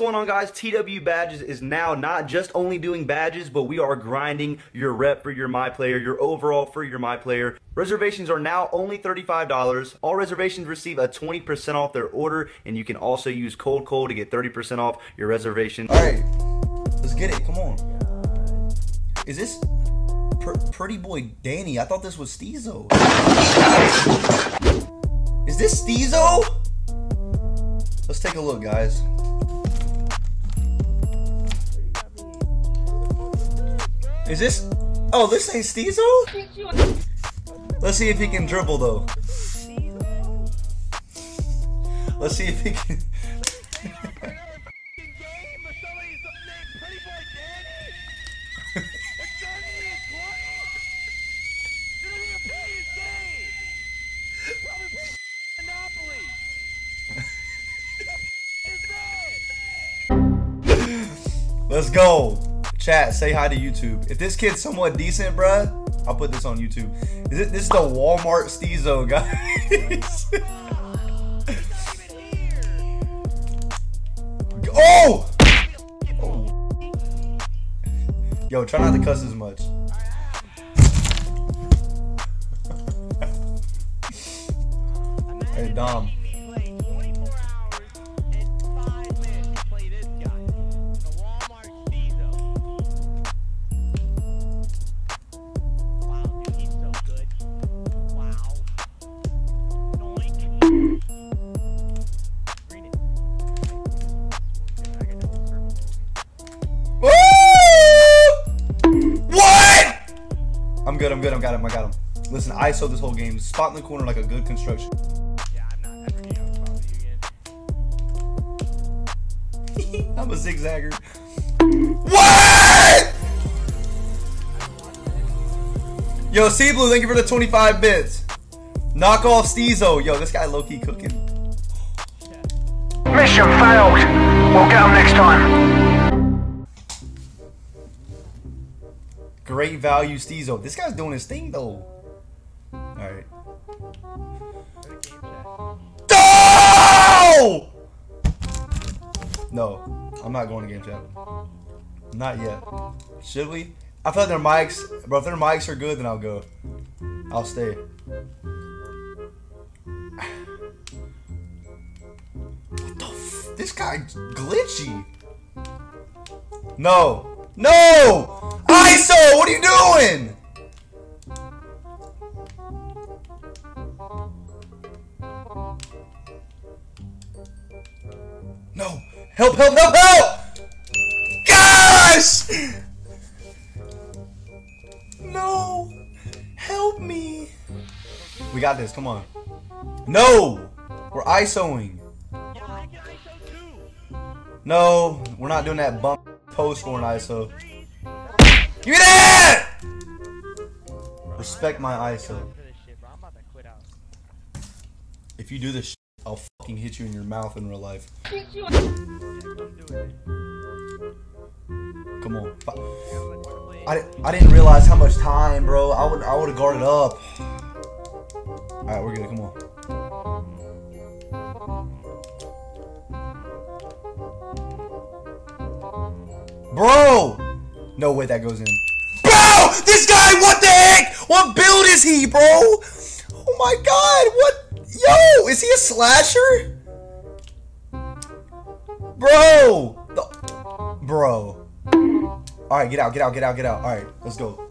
What's going on, guys? TW Badges is now not just only doing badges, but we are grinding your rep for your My Player, your overall for your My Player. Reservations are now only $35. All reservations receive a 20% off their order, and you can also use Cold Cole to get 30% off your reservation. All right, let's get it. Come on. Is this pretty boy Danny? I thought this was Steezo. Is this Steezo? Let's take a look, guys. Is this? Oh, this ain't Steezo? Let's see if he can dribble though. Let's see if he can. Let's go. Chat, say hi to YouTube. If this kid's somewhat decent, bruh, I'll put this on YouTube. This is the Walmart Steezo, guys. Oh! Oh! Yo, try not to cuss as much. Hey, Dom. I'm good, I got him, I got him. Listen, ISO this whole game. Spot in the corner like a good construction. Yeah, I'm not ever gonna follow you again. I'm a zigzagger. What? Yo, C-Blue, thank you for the 25 bits. Knock off Steezo. Yo, this guy low-key cooking. Mission failed. We'll get him next time. Great value Steezo. This guy's doing his thing though. Alright. No! No, I'm not going to game chat. Not yet. Should we? I feel like their mics, bro, if their mics are good, then I'll go. I'll stay. What the f? This guy's glitchy. No. No! ISO, what are you doing? No, help, help, help, help! Gosh! No, help me. We got this, come on. No, we're ISOing. No, we're not doing that bump post for an ISO. Give me that! Respect my ISO. If you do this shit, I'll fucking hit you in your mouth in real life. Come on. I didn't realize how much time, bro. I would have guarded up. All right, we're good. Come on. Bro! No way that goes in. Bro! This guy, what the heck? What build is he, bro? Oh my god, what? Yo, is he a slasher? Bro! Bro. Alright, get out, get out, get out, get out. Alright, let's go.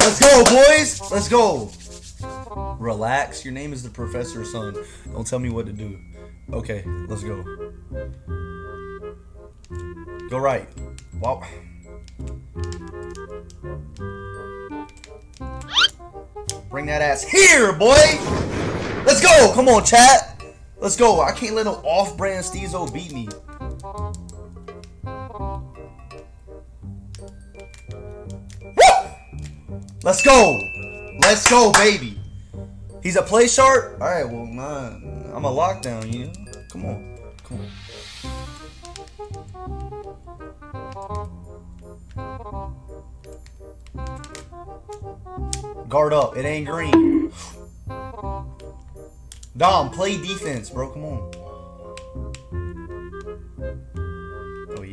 Let's go, boys! Let's go! Relax, your name is the professor's son. Don't tell me what to do. Okay, let's go. Go right. Wow. Bring that ass here, boy! Let's go! Come on, chat! Let's go! I can't let no off-brand Steezo beat me. Woo! Let's go! Let's go, baby! He's a play shark? Alright, well, I'm a lockdown, you know? Come on. Come on. Guard up. It ain't green. Dom, play defense, bro. Come on.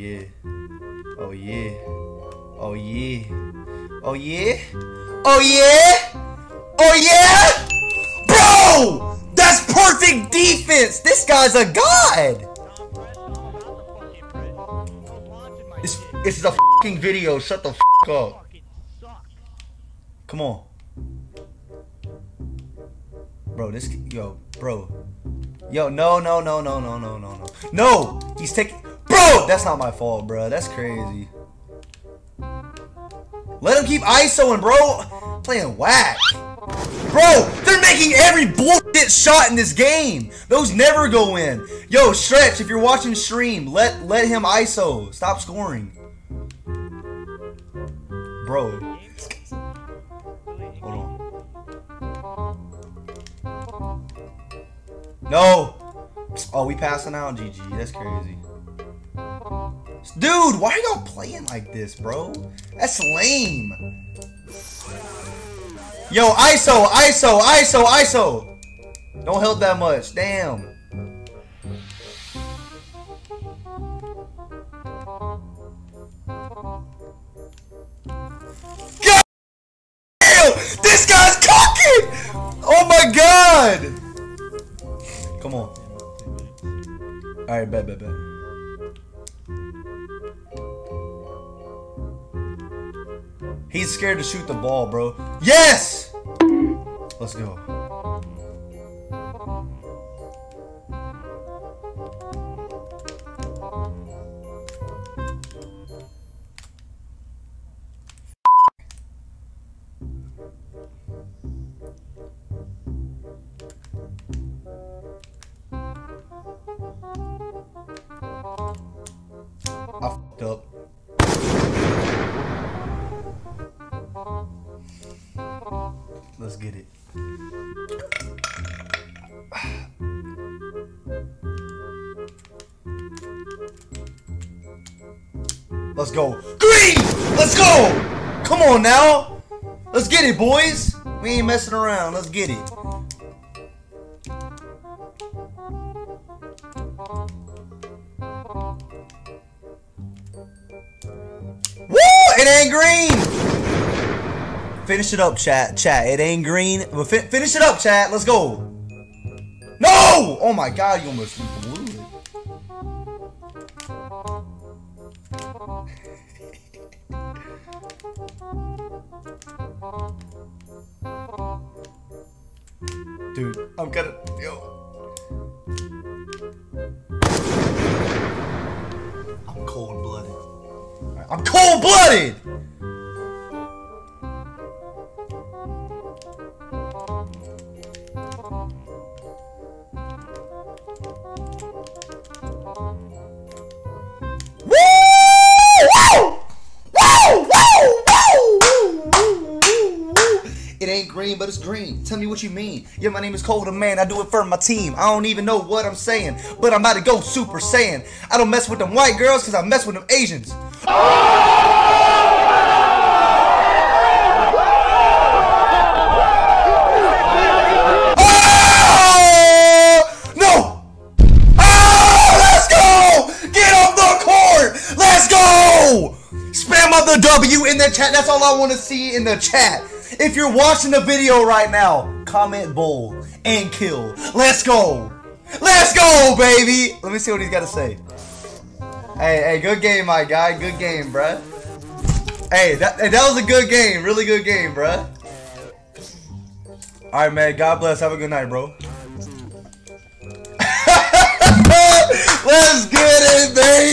yeah. Oh yeah. Oh yeah. Oh yeah. Oh yeah. Oh yeah. Bro, that's perfect defense. This guy's a god. It's the fucking video. Shut the fuck up. Come on. Bro, this Yo, no. No! He's taking- Bro! That's not my fault, bro. That's crazy. Let him keep ISOing, bro! Playing whack. Bro, they're making every bullshit shot in this game! Those never go in! Yo, Stretch, if you're watching stream, let him ISO. Stop scoring. Bro. No! Oh, we passing out? GG. That's crazy. Dude, why are y'all playing like this, bro? That's lame. Yo, ISO! Don't help that much. Damn. God damn! This guy's cooking! Oh my god! Come on. Alright, bet. He's scared to shoot the ball, bro. Yes! Let's go. I fucked up. Let's get it. Let's go. Green! Let's go! Come on now! Let's get it, boys! We ain't messing around. Let's get it. It ain't green! Finish it up, chat. It ain't green. But finish it up, chat. Let's go. No! Oh my god, you almost blew it. Dude, I'm gonna... Yo. I'm cold-blooded. I'm cold-blooded! Woo! Woo! Woo! Woo! It ain't green, but it's green. Tell me what you mean. Yeah, my name is Colder Man. I do it for my team. I don't even know what I'm saying, but I'm about to go super saiyan. I don't mess with them white girls because I mess with them Asians. Oh! No! Oh, let's go! Get off the court! Let's go! Spam up the W in the chat. That's all I want to see in the chat. If you're watching the video right now, comment bowl and kill. Let's go! Let's go, baby! Let me see what he's got to say. Hey, good game, my guy. Good game, bruh. Hey, that was a good game. Really good game, bruh. Alright, man. God bless. Have a good night, bro. Let's get it, baby.